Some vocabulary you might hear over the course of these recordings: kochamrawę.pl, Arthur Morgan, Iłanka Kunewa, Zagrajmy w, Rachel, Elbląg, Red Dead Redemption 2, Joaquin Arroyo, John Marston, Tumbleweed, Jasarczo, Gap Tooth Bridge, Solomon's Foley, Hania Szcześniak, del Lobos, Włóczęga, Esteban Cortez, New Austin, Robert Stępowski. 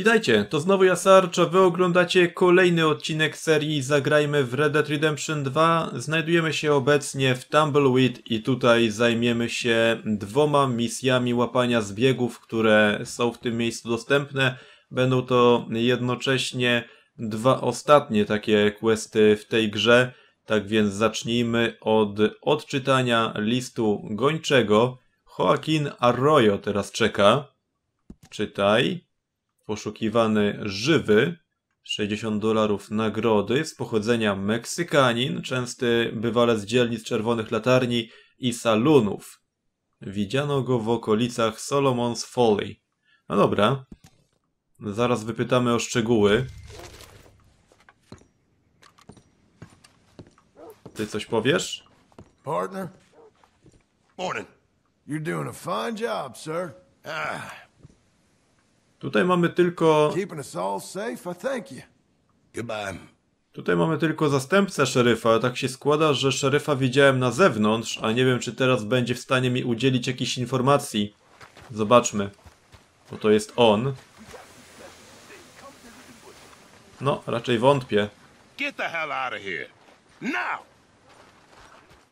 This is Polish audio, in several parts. Witajcie, to znowu Jasarczo, wy oglądacie kolejny odcinek serii Zagrajmy w Red Dead Redemption 2. Znajdujemy się obecnie w Tumbleweed i tutaj zajmiemy się dwoma misjami łapania zbiegów, które są w tym miejscu dostępne. Będą to jednocześnie dwa ostatnie takie questy w tej grze. Tak więc zacznijmy od odczytania listu gończego. Joaquin Arroyo teraz czeka. Czytaj. Poszukiwany żywy, $60 nagrody, z pochodzenia Meksykanin, częsty bywalec dzielnic czerwonych latarni i salonów. Widziano go w okolicach Solomon's Foley. No dobra, zaraz wypytamy o szczegóły. Ty coś powiesz? Partner? Morning. You're doing a fine job, sir. Tutaj mamy tylko... Tutaj mamy tylko zastępcę szeryfa. Tak się składa, że szeryfa widziałem na zewnątrz, a nie wiem, czy teraz będzie w stanie mi udzielić jakichś informacji. Zobaczmy. Bo to jest on. No, raczej wątpię.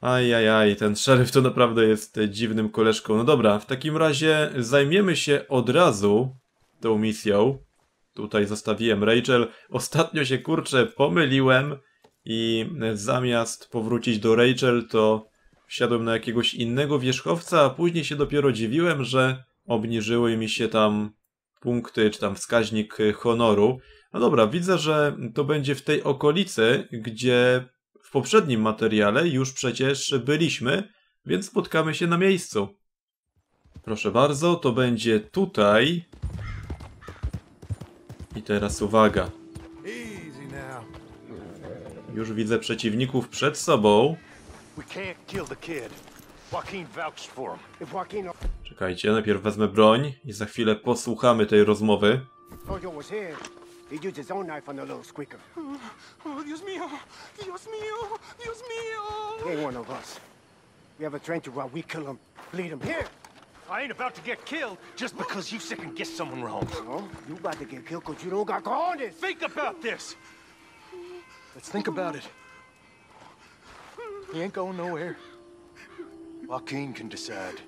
Ajajaj, ten szeryf to naprawdę jest dziwnym koleżką. No dobra, w takim razie zajmiemy się od razu tą misją. Tutaj zostawiłem Rachel. Ostatnio się, kurczę, pomyliłem i zamiast powrócić do Rachel, to wsiadłem na jakiegoś innego wierzchowca, a później się dopiero dziwiłem, że obniżyły mi się tam punkty, czy tam wskaźnik honoru. No dobra, widzę, że to będzie w tej okolicy, gdzie w poprzednim materiale już przecież byliśmy, więc spotkamy się na miejscu. Proszę bardzo, to będzie tutaj. I teraz uwaga. Już widzę przeciwników przed sobą. Czekajcie, najpierw wezmę broń i za chwilę posłuchamy tej rozmowy. I ain't about to get killed just because you second guess someone wrong. No, you about to get killed because you don't got cojones. Think about this. Let's think about it. He ain't going nowhere. Joaquin can decide.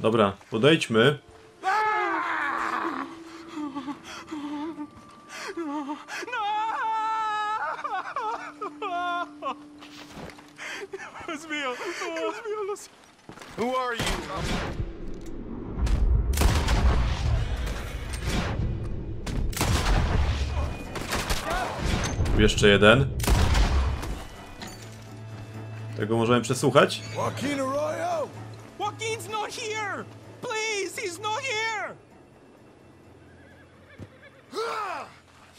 Dobra, podejdźmy. Who are you? Jeszcze jeden. Tego możemy przesłuchać? Joaquin Arroyo! Joaquin's not here! Please, he's not here!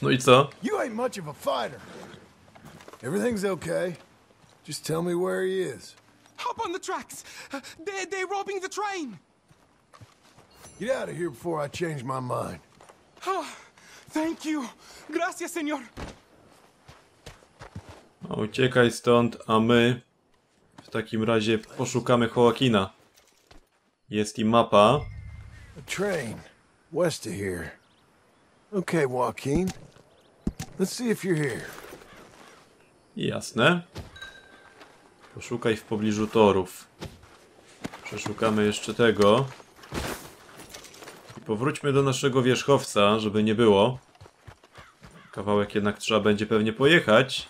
No i co? You ain't much of a fighter. Everything's okay. Just tell me where he is. Hop on the tracks. They're robbing the train. Get out of here before I change my mind. Thank you. Gracias, señor. Uciekaj stąd, a my w takim razie poszukamy Joaquina. Jest i mapa. A train west of here. Okay, Joaquin. Let's see if you're here. Jasne. Poszukaj w pobliżu torów. Przeszukamy jeszcze tego. I powróćmy do naszego wierzchowca, żeby nie było. Kawałek jednak trzeba będzie pewnie pojechać.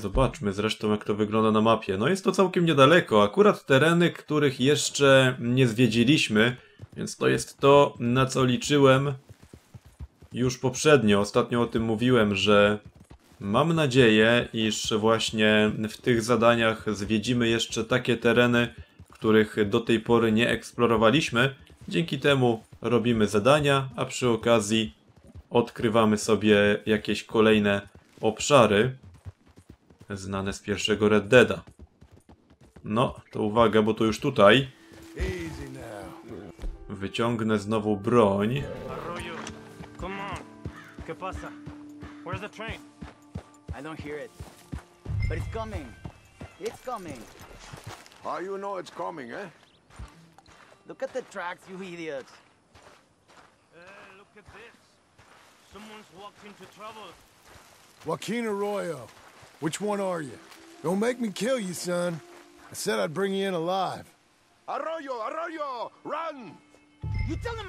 Zobaczmy zresztą, jak to wygląda na mapie. No jest to całkiem niedaleko. Akurat tereny, których jeszcze nie zwiedziliśmy. Więc to jest to, na co liczyłem już poprzednio. Ostatnio o tym mówiłem, że... Mam nadzieję, iż właśnie w tych zadaniach zwiedzimy jeszcze takie tereny, których do tej pory nie eksplorowaliśmy. Dzięki temu robimy zadania, a przy okazji odkrywamy sobie jakieś kolejne obszary znane z pierwszego Red Deada. No, to uwaga, bo to już tutaj. Wyciągnę znowu broń. I don't hear it, but it's coming. It's coming. How you know it's coming, eh? Look at the tracks, you idiots. Look at this. Someone's walked into trouble. Joaquin Arroyo, which one are you? Don't make me kill you, son. I said I'd bring you in alive. Arroyo, Arroyo, run! You tell him...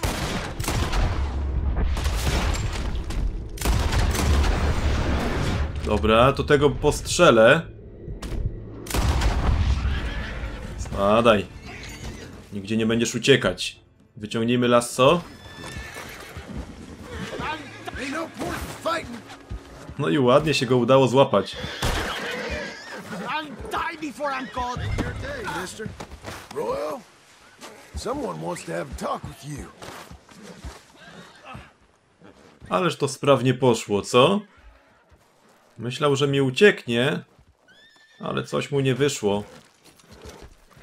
Dobra, to tego postrzelę. Spadaj. Nigdzie nie będziesz uciekać. Wyciągnijmy lasso. No i ładnie się go udało złapać. Ależ to sprawnie poszło, co? Myślał, że mi ucieknie, ale coś mu nie wyszło.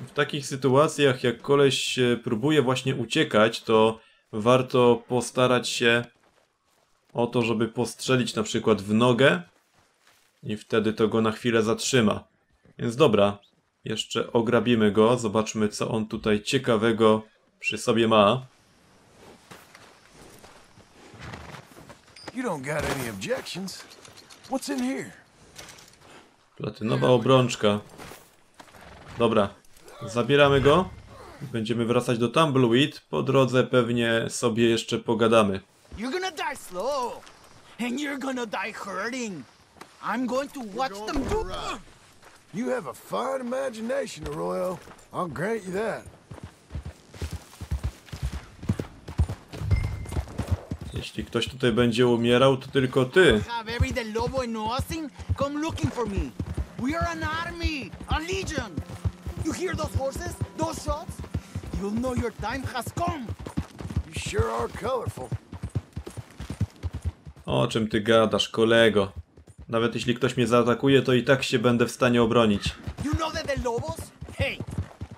W takich sytuacjach, jak koleś próbuje właśnie uciekać, to warto postarać się o to, żeby postrzelić na przykład w nogę i wtedy to go na chwilę zatrzyma. Więc dobra, jeszcze ograbimy go, zobaczmy, co on tutaj ciekawego przy sobie ma. You don't got any objections. What's in here? Platynowa obrączka. Dobra, zabieramy go. Będziemy wracać do Tumbleweed. Po drodze pewnie sobie jeszcze pogadamy. You're gonna die slow, and you're gonna die hurting. I'm going to watch them do. You have a fine imagination, Arroyo. I'll grant you that. Jeśli ktoś tutaj będzie umierał, to tylko ty. O czym ty gadasz, kolego? Nawet jeśli ktoś mnie zaatakuje, to i tak się będę w stanie obronić. You know that the Lobos? Hey,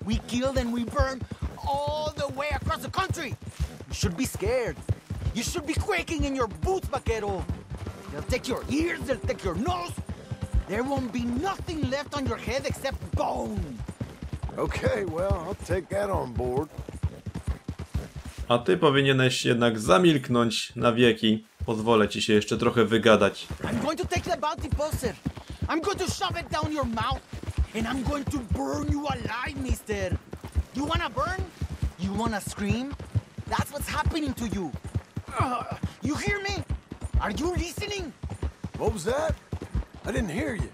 we killed and we burned all the way across the country. You should be scared. You should be quaking in your boots, vaquero. They'll take your ears, they'll take your nose. There won't be nothing left on your head except bone. Okay, well, I'll take that on board. A ty powinieneś jednak zamilknąć na wieki. Pozwolę ci się jeszcze trochę wygadać. I'm going to take the bounty poster. I'm going to shove it down your mouth and I'm going to burn you alive, mister. You wanna burn? You wanna scream? That's what's happening to you. You hear me? Are you listening? What was that? I didn't hear you.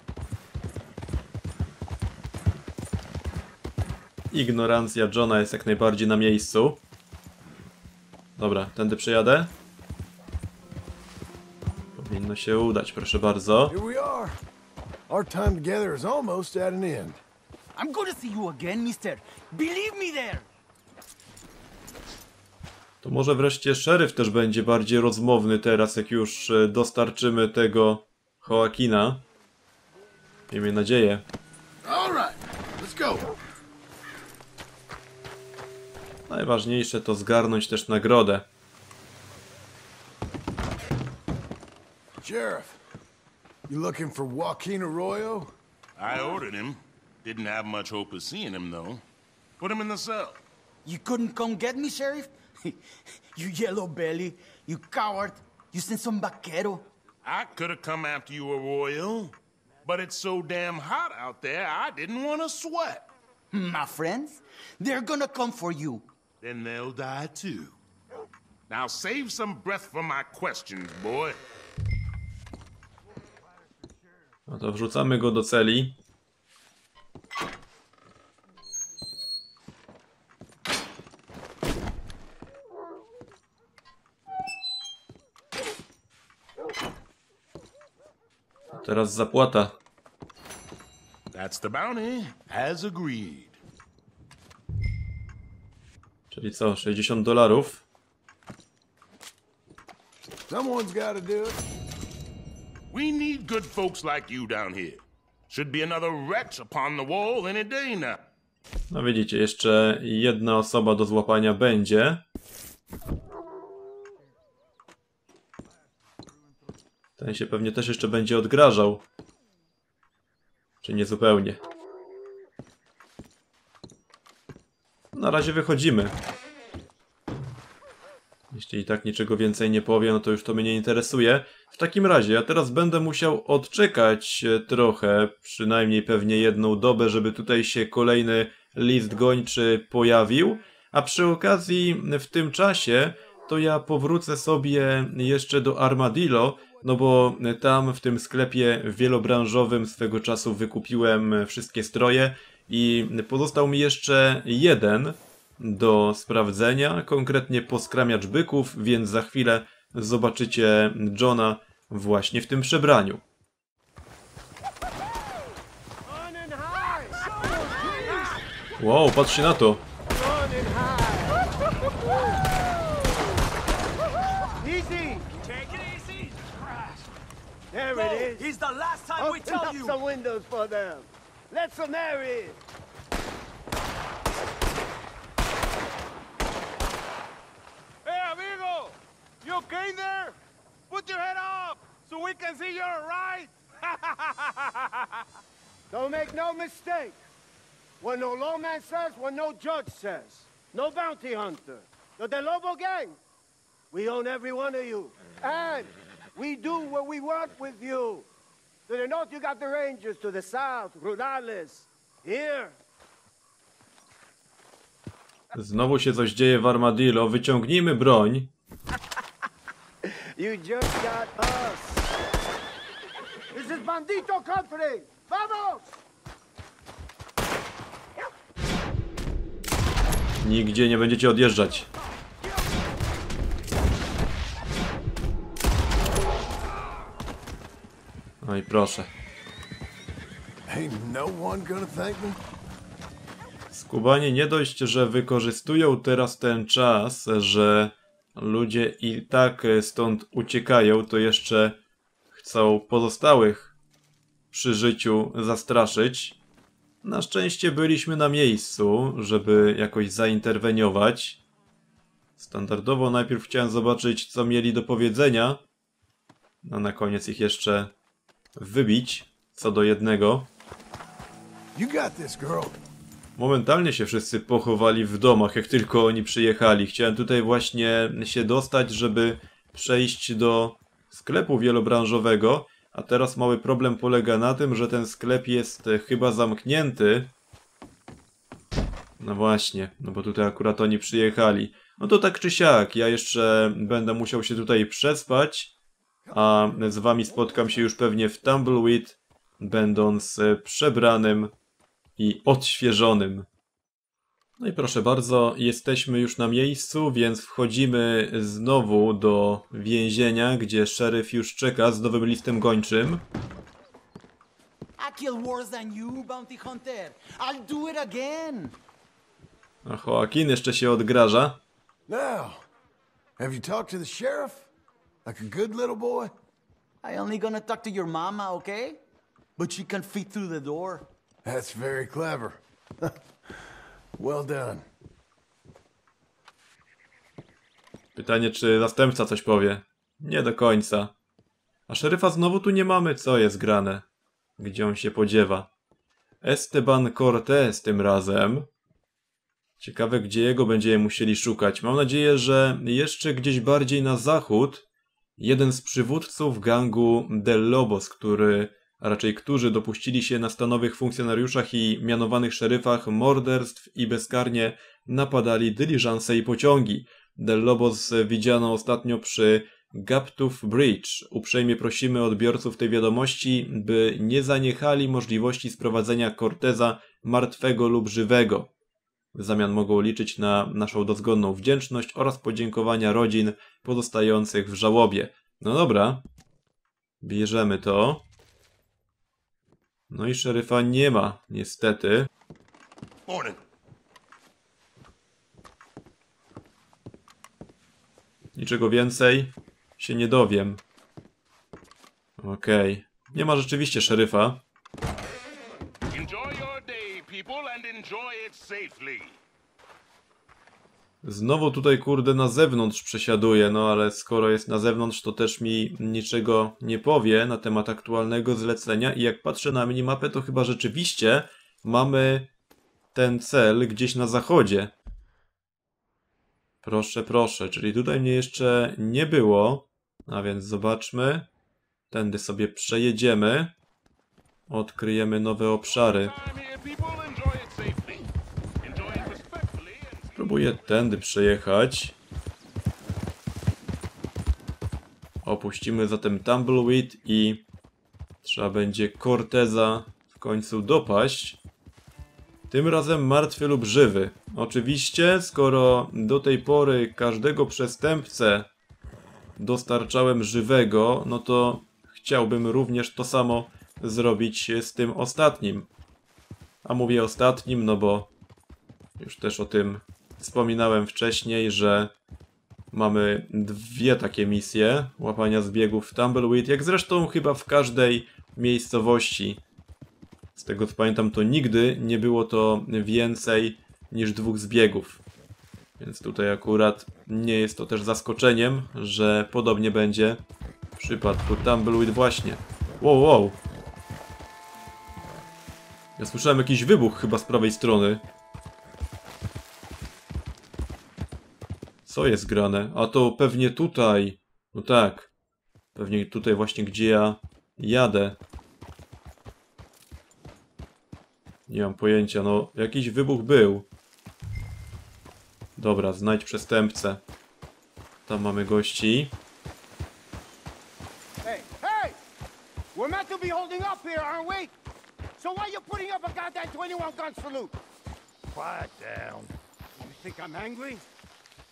Ignorancja Johna jest jak najbardziej na miejscu. Dobra, tędy przejadę. Powinno się udać, proszę bardzo. Here we are. Our time together is almost at an end. I'm gonna see you again, mister. Believe me there. To może wreszcie szeryf też będzie bardziej rozmowny teraz, jak już dostarczymy tego Joaquina. Miejmy nadzieję. Najważniejsze to zgarnąć też nagrodę. Sheriff, you looking for Joaquin Arroyo? I ordered him. Didn't have much hope of seeing him though. Put him in the cell. You couldn't come get me, sheriff? You yellow belly, you coward, you sent some vaquero. I could have come after you, Arroyo, but it's so damn hot out there, I didn't want to sweat. My friends, they're gonna come for you. Then they'll die too. Now save some breath for my questions, boy. No to wrzucamy go do celi. Teraz zapłata. That's the bounty. As agreed. Czyli co, $60? Someone's gotta do it. We need good folks like you down here. Should be another wretch upon the wall any day now. No widzicie, jeszcze jedna osoba do złapania będzie. Ten się pewnie też jeszcze będzie odgrażał. Czy niezupełnie. na razie wychodzimy. Jeśli i tak niczego więcej nie powie, no to już to mnie nie interesuje. W takim razie ja teraz będę musiał odczekać trochę, przynajmniej pewnie jedną dobę, żeby tutaj się kolejny list gończy pojawił. A przy okazji w tym czasie to ja powrócę sobie jeszcze do Armadillo, no bo tam w tym sklepie wielobranżowym swego czasu wykupiłem wszystkie stroje i pozostał mi jeszcze jeden do sprawdzenia, konkretnie poskramiacz byków, więc za chwilę zobaczycie Johna właśnie w tym przebraniu. Wow, patrzcie na to! You okay there? Put your head up so we can see you're alright. Don't make no mistake. What no lawman says, what no judge says. No bounty hunter. The del Lobo gang. We own every one of you. And we do what we want with you. To the north you got the Rangers, to the south, Rurales. Here. Znowu się coś dzieje w Armadillo. Wyciągnijmy broń. You just got us. This is bandito country. Vamos! Nigdzie nie będziecie odjeżdżać. No i proszę. Skubanie nie dość, że wykorzystują teraz ten czas, że ludzie i tak stąd uciekają, to jeszcze chcą pozostałych przy życiu zastraszyć. Na szczęście byliśmy na miejscu, żeby jakoś zainterweniować. Standardowo najpierw chciałem zobaczyć, co mieli do powiedzenia, a na koniec ich jeszcze wybić, co do jednego. Momentalnie się wszyscy pochowali w domach, jak tylko oni przyjechali. Chciałem tutaj właśnie się dostać, żeby przejść do sklepu wielobranżowego. A teraz mały problem polega na tym, że ten sklep jest chyba zamknięty. No właśnie, no bo tutaj akurat oni przyjechali. No to tak czy siak, ja jeszcze będę musiał się tutaj przespać. A z wami spotkam się już pewnie w Tumbleweed, będąc przebranym i odświeżonym. No i proszę bardzo, jesteśmy już na miejscu, więc wchodzimy znowu do więzienia, gdzie szeryf już czeka z nowym listem gończym. A Joaquin jeszcze się odgraża. Now, have you talked to the sheriff? Like a good little boy? I only gonna talk to your mama, okay? But she can fit through the door. That's very clever. Well done. Pytanie, czy zastępca coś powie? Nie do końca. A szeryfa znowu tu nie mamy, co jest grane? Gdzie on się podziewa? Esteban Cortez tym razem. Ciekawe, gdzie jego będziemy musieli szukać. Mam nadzieję, że jeszcze gdzieś bardziej na zachód jeden z przywódców gangu del Lobos, którzy dopuścili się na stanowych funkcjonariuszach i mianowanych szeryfach morderstw i bezkarnie napadali dyliżanse i pociągi. Del Lobos widziano ostatnio przy Gap Tooth Bridge. Uprzejmie prosimy odbiorców tej wiadomości, by nie zaniechali możliwości sprowadzenia Corteza martwego lub żywego. W zamian mogą liczyć na naszą dozgonną wdzięczność oraz podziękowania rodzin pozostających w żałobie. No dobra, bierzemy to. No i szeryfa nie ma, niestety. Niczego więcej się nie dowiem. Okej. Nie ma rzeczywiście szeryfa. Znowu tutaj, kurde, na zewnątrz przesiaduje, no ale skoro jest na zewnątrz, to też mi niczego nie powie na temat aktualnego zlecenia i jak patrzę na minimapę, to chyba rzeczywiście mamy ten cel gdzieś na zachodzie. Proszę, proszę. Czyli tutaj mnie jeszcze nie było. A więc zobaczmy. Tędy sobie przejedziemy. Odkryjemy nowe obszary. Spróbuję tędy przejechać. Opuścimy zatem Tumbleweed i trzeba będzie Corteza w końcu dopaść. Tym razem martwy lub żywy. Oczywiście, skoro do tej pory każdego przestępcę dostarczałem żywego, no to chciałbym również to samo zrobić z tym ostatnim. A mówię ostatnim, no bo już też o tym wspominałem wcześniej, że mamy dwie takie misje łapania zbiegów w Tumbleweed, jak zresztą chyba w każdej miejscowości. Z tego co pamiętam, to nigdy nie było to więcej niż 2 zbiegów. Więc tutaj akurat nie jest to też zaskoczeniem, że podobnie będzie w przypadku Tumbleweed właśnie. Wow, wow! Ja słyszałem jakiś wybuch chyba z prawej strony. Co jest grane? A to pewnie tutaj. No tak. Pewnie tutaj właśnie, gdzie ja jadę. Nie mam pojęcia. No, jakiś wybuch był. Dobra, znajdź przestępcę. Tam mamy gości. Hey, hey! We're meant to be holding up here, aren't we? So why are you putting up a goddamn 21 gun salute? Quiet down. You think I'm angry?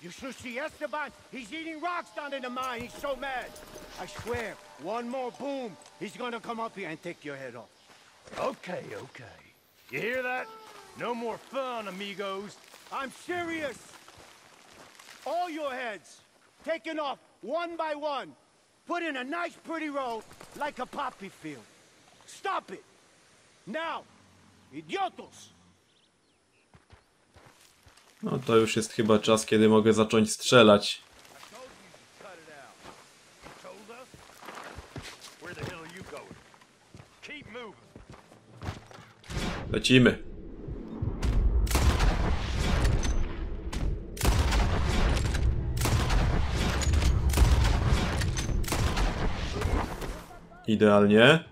You should see Esteban. He's eating rocks down in the mine. He's so mad. I swear, one more boom, he's gonna come up here and take your head off. Okay, okay. You hear that? No more fun, amigos. I'm serious. All your heads taken off one by one, put in a nice, pretty row like a poppy field. Stop it now, idiotos. No to już jest chyba czas, kiedy mogę zacząć strzelać. Lecimy. Idealnie.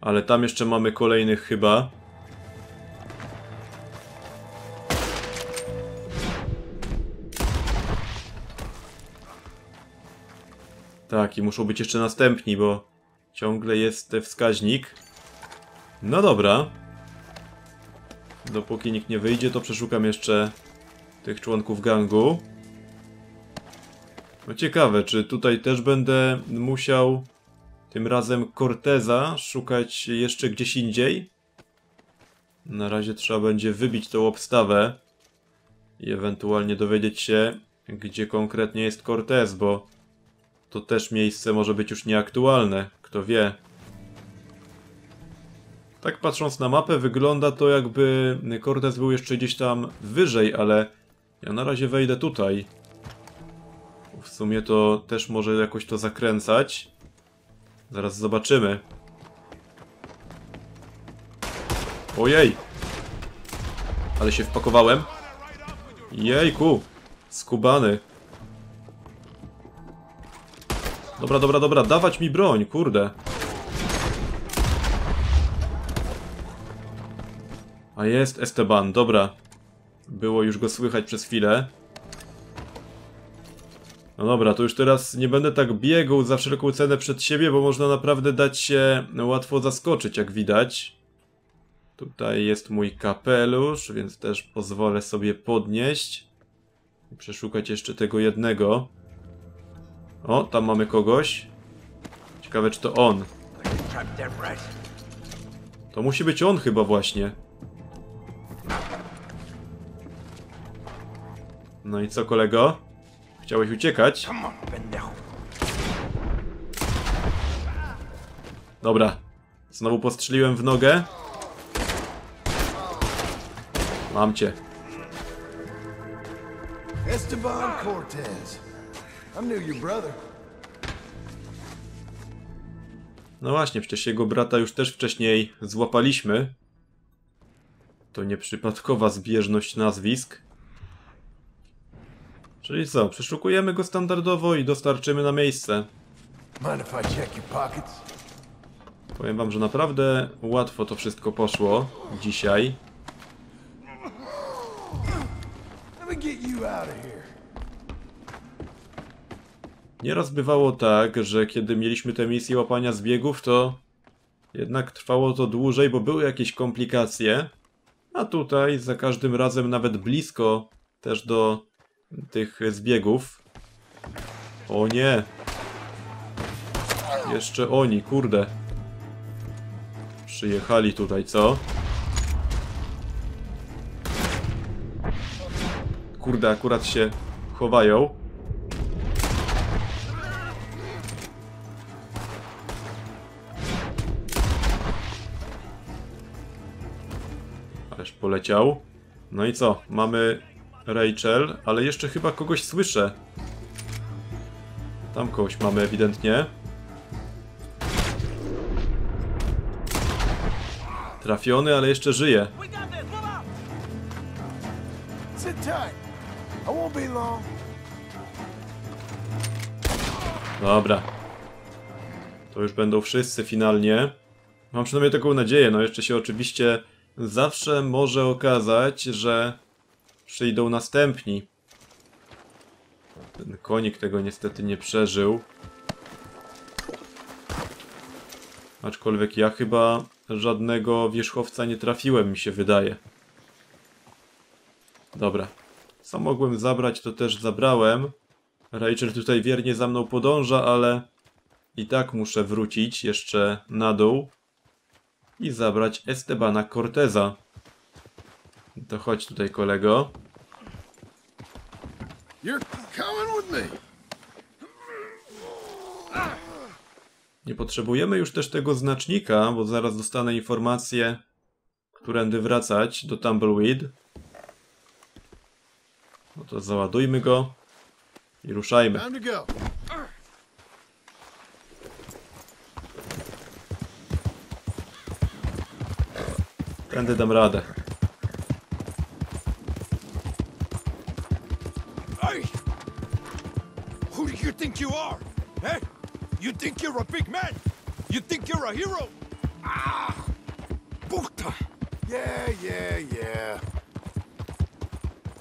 Ale tam jeszcze mamy kolejnych chyba. Tak, i muszą być jeszcze następni, bo ciągle jest wskaźnik. No dobra. Dopóki nikt nie wyjdzie, to przeszukam jeszcze tych członków gangu. No ciekawe, czy tutaj też będę musiał tym razem Corteza szukać jeszcze gdzieś indziej? Na razie trzeba będzie wybić tą obstawę i ewentualnie dowiedzieć się, gdzie konkretnie jest Cortez, bo to też miejsce może być już nieaktualne, kto wie. Tak patrząc na mapę, wygląda to, jakby Cortez był jeszcze gdzieś tam wyżej, ale ja na razie wejdę tutaj. W sumie to też może jakoś to zakręcać. Zaraz zobaczymy. Ojej! Ale się wpakowałem. Jejku! Skubany. Dobra, dobra, dobra, dawać mi broń, kurde. A jest Esteban, dobra. Było już go słychać przez chwilę. No dobra, to już teraz nie będę tak biegł za wszelką cenę przed siebie, bo można naprawdę dać się łatwo zaskoczyć, jak widać. Tutaj jest mój kapelusz, więc też pozwolę sobie podnieść. Przeszukać jeszcze tego jednego. O, tam mamy kogoś. Ciekawe, czy to on. To musi być on chyba właśnie. No i co, kolego? Chciałeś uciekać? Dobra. Znowu postrzeliłem w nogę. Mam cię. Esteban Cortez. No właśnie, przecież jego brata już też wcześniej złapaliśmy. To nieprzypadkowa zbieżność nazwisk. Czyli co, przeszukujemy go standardowo i dostarczymy na miejsce. Powiem wam, że naprawdę łatwo to wszystko poszło dzisiaj. Nieraz bywało tak, że kiedy mieliśmy te misje łapania zbiegów, to jednak trwało to dłużej, bo były jakieś komplikacje. A tutaj za każdym razem nawet blisko też do tych zbiegów. O nie! Jeszcze oni, kurde. Przyjechali tutaj, co? Kurde, akurat się chowają. Ależ poleciał. No i co? Mamy Rachel, ale jeszcze chyba kogoś słyszę. Tam kogoś mamy ewidentnie. Trafiony, ale jeszcze żyje. Dobra. To już będą wszyscy finalnie. Mam przynajmniej taką nadzieję. No jeszcze się oczywiście zawsze może okazać, że przyjdą następni. Ten konik tego niestety nie przeżył. Aczkolwiek ja chyba żadnego wierzchowca nie trafiłem, mi się wydaje. Dobra. Co mogłem zabrać, to też zabrałem. Rachel tutaj wiernie za mną podąża, ale i tak muszę wrócić jeszcze na dół i zabrać Estebana Corteza. To chodź tutaj, kolego. Nie potrzebujemy już też tego znacznika, bo zaraz dostanę informację, którędy wracać do Tumbleweed. No to załadujmy go i ruszajmy. Tędy dam radę. You think you're a big man? You think you're a hero? Ah! Puta! Yeah.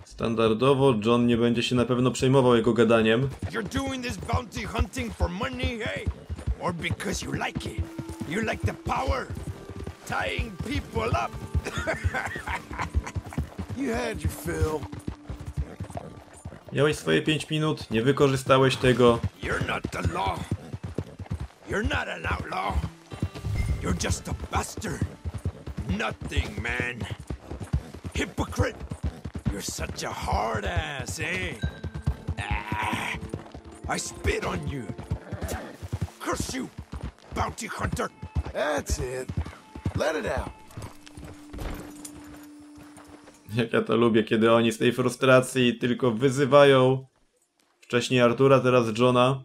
Standardowo John nie będzie się na pewno przejmował jego gadaniem. You're doing this bounty hunting for money, hey? Or because you like it? You like the power? Tying people up? You had your fill. Miałeś swoje 5 minut, nie wykorzystałeś tego. You're not the law. You're not an outlaw. You're just a bastard. Nothing, man. Hypocrite. You're such a hard ass, eh? Ah, I spit on you. Curse you, bounty hunter. That's it. Let it out. Jak ja to lubię, kiedy oni z tej frustracji tylko wyzywają. Wcześniej Artura, teraz Johna.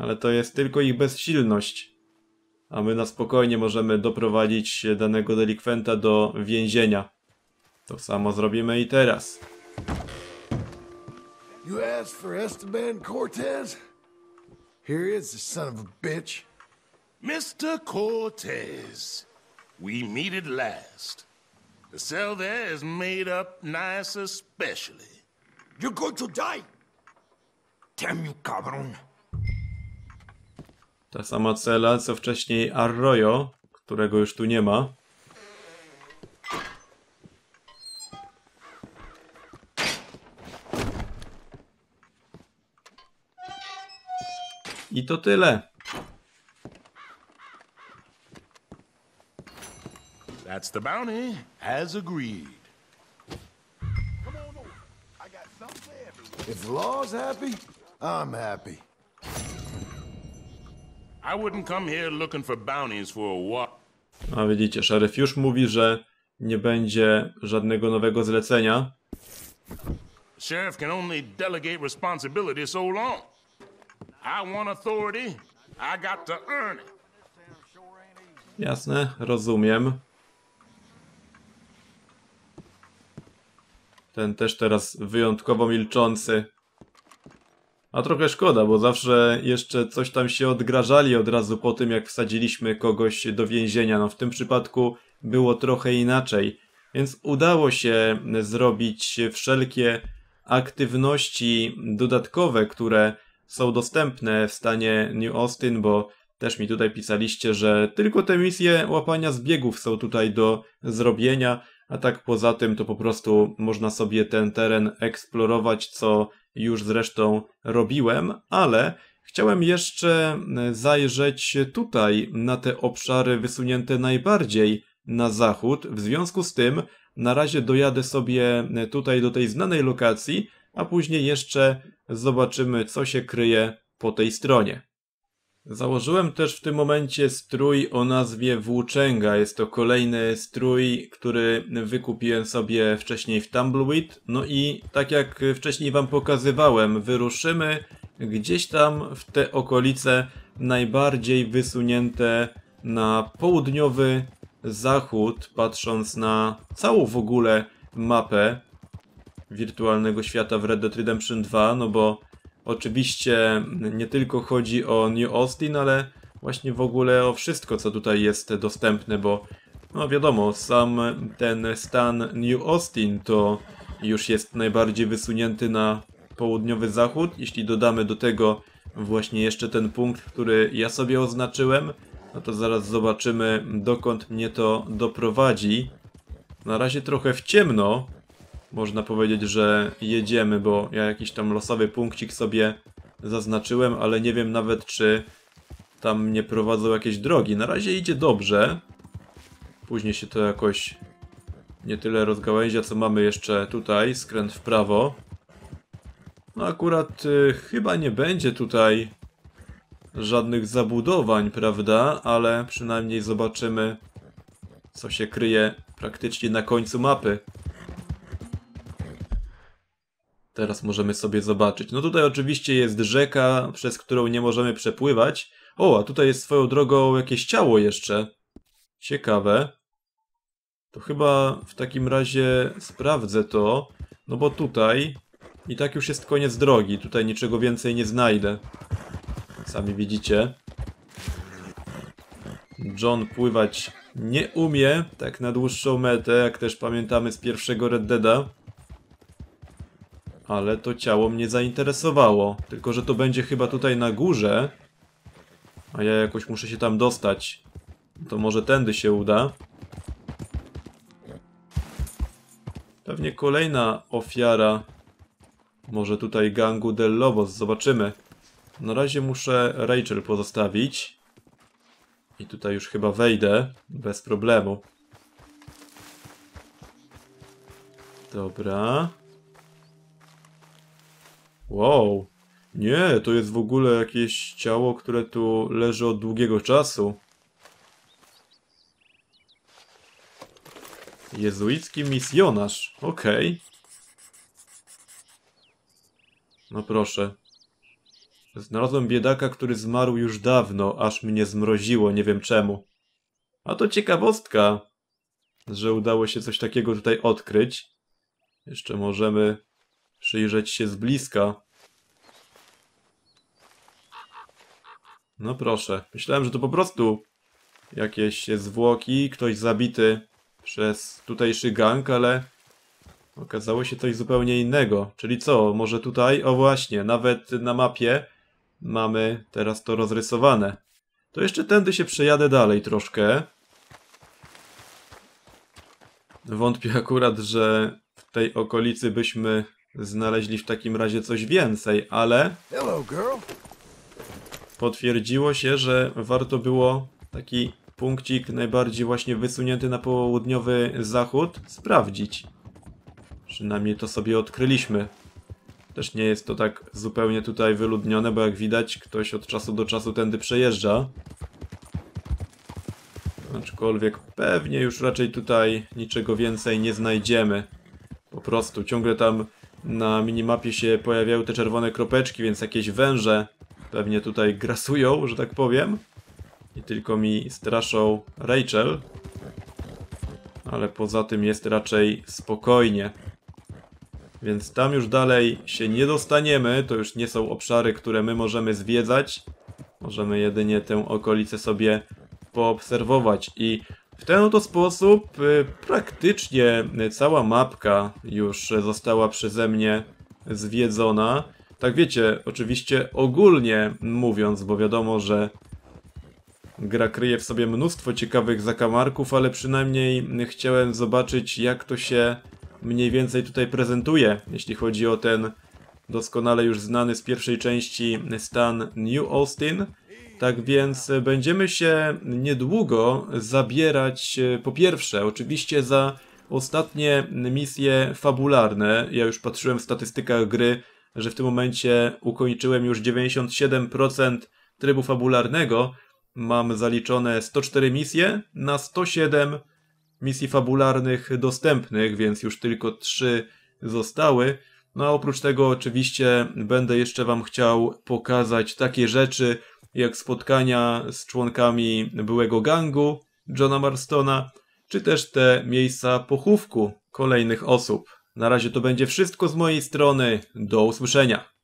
Ale to jest tylko ich bezsilność. A my na spokojnie możemy doprowadzić danego delikwenta do więzienia. To samo zrobimy i teraz. You asked for Esteban Cortez? Here is the son of a bitch. Mr. Cortez. We meet at last. The cell there is made up nice especially. You're going to die! Damn you, cabron. Ta sama cela, co wcześniej Arroyo, którego już tu nie ma. I to tyle. That's the bounty, as agreed. Come on over. I got something everywhere. If law's happy, I'm happy. I wouldn't come here looking for bounties for a while. A widzicie, szeryf już mówi, że nie będzie żadnego nowego zlecenia. Sheriff can only delegate responsibility so long. I want authority. I got to earn it. Jasne, rozumiem. Ten też teraz wyjątkowo milczący. A trochę szkoda, bo zawsze jeszcze coś tam się odgrażali od razu po tym, jak wsadziliśmy kogoś do więzienia. No w tym przypadku było trochę inaczej. Więc udało się zrobić wszelkie aktywności dodatkowe, które są dostępne w stanie New Austin, bo też mi tutaj pisaliście, że tylko te misje łapania zbiegów są tutaj do zrobienia, a tak poza tym to po prostu można sobie ten teren eksplorować, co już zresztą robiłem, ale chciałem jeszcze zajrzeć tutaj na te obszary wysunięte najbardziej na zachód. W związku z tym na razie dojadę sobie tutaj do tej znanej lokacji, a później jeszcze zobaczymy, co się kryje po tej stronie. Założyłem też w tym momencie strój o nazwie Włóczęga. Jest to kolejny strój, który wykupiłem sobie wcześniej w Tumbleweed. No i tak jak wcześniej wam pokazywałem, wyruszymy gdzieś tam w te okolice najbardziej wysunięte na południowy zachód, patrząc na całą w ogóle mapę wirtualnego świata w Red Dead Redemption 2, no bo oczywiście nie tylko chodzi o New Austin, ale właśnie w ogóle o wszystko, co tutaj jest dostępne, bo no wiadomo, sam ten stan New Austin to już jest najbardziej wysunięty na południowy zachód. Jeśli dodamy do tego właśnie jeszcze ten punkt, który ja sobie oznaczyłem, no to zaraz zobaczymy, dokąd mnie to doprowadzi. Na razie trochę w ciemno. Można powiedzieć, że jedziemy, bo ja jakiś tam losowy punkcik sobie zaznaczyłem, ale nie wiem nawet, czy tam mnie prowadzą jakieś drogi. Na razie idzie dobrze. Później się to jakoś nie tyle rozgałęzia, co mamy jeszcze tutaj. Skręt w prawo. No akurat chyba nie będzie tutaj żadnych zabudowań, prawda? Ale przynajmniej zobaczymy, co się kryje praktycznie na końcu mapy. Teraz możemy sobie zobaczyć. No tutaj oczywiście jest rzeka, przez którą nie możemy przepływać. O, a tutaj jest swoją drogą jakieś ciało jeszcze. Ciekawe. To chyba w takim razie sprawdzę to. No bo tutaj i tak już jest koniec drogi. Tutaj niczego więcej nie znajdę. Sami widzicie. John pływać nie umie. Tak na dłuższą metę, jak też pamiętamy z pierwszego Red Deada. Ale to ciało mnie zainteresowało. Tylko że to będzie chyba tutaj na górze. A ja jakoś muszę się tam dostać. To może tędy się uda. Pewnie kolejna ofiara. Może tutaj gangu del Lobos. Zobaczymy. Na razie muszę Rachel pozostawić. I tutaj już chyba wejdę. Bez problemu. Dobra. Wow, nie, to jest w ogóle jakieś ciało, które tu leży od długiego czasu. Jezuicki misjonarz, okej. No proszę. Znalazłem biedaka, który zmarł już dawno, aż mnie zmroziło, nie wiem czemu. A to ciekawostka, że udało się coś takiego tutaj odkryć. Jeszcze możemy przyjrzeć się z bliska. No proszę. Myślałem, że to po prostu jakieś zwłoki, ktoś zabity przez tutejszy gang, ale okazało się coś zupełnie innego. Czyli co? Może tutaj? O właśnie, nawet na mapie mamy teraz to rozrysowane. To jeszcze tędy się przejadę dalej troszkę. Wątpię akurat, że w tej okolicy byśmy znaleźli w takim razie coś więcej, ale potwierdziło się, że warto było taki punkcik najbardziej właśnie wysunięty na południowy zachód sprawdzić. Przynajmniej to sobie odkryliśmy. Też nie jest to tak zupełnie tutaj wyludnione, bo jak widać ktoś od czasu do czasu tędy przejeżdża. Aczkolwiek pewnie już raczej tutaj niczego więcej nie znajdziemy. Po prostu ciągle tam na minimapie się pojawiały te czerwone kropeczki, więc jakieś węże pewnie tutaj grasują, że tak powiem. I tylko mi straszą Rachel. Ale poza tym jest raczej spokojnie. Więc tam już dalej się nie dostaniemy. To już nie są obszary, które my możemy zwiedzać. Możemy jedynie tę okolicę sobie poobserwować. I w ten oto sposób praktycznie cała mapka już została przeze mnie zwiedzona. Tak wiecie, oczywiście ogólnie mówiąc, bo wiadomo, że gra kryje w sobie mnóstwo ciekawych zakamarków, ale przynajmniej chciałem zobaczyć, jak to się mniej więcej tutaj prezentuje, jeśli chodzi o ten doskonale już znany z pierwszej części stan New Austin. Tak więc będziemy się niedługo zabierać po pierwsze oczywiście za ostatnie misje fabularne. Ja już patrzyłem w statystykach gry, że w tym momencie ukończyłem już 97% trybu fabularnego. Mam zaliczone 104 misje na 107 misji fabularnych dostępnych, więc już tylko 3 zostały. No a oprócz tego oczywiście będę jeszcze wam chciał pokazać takie rzeczy jak spotkania z członkami byłego gangu Johna Marstona, czy też te miejsca pochówku kolejnych osób. Na razie to będzie wszystko z mojej strony. Do usłyszenia.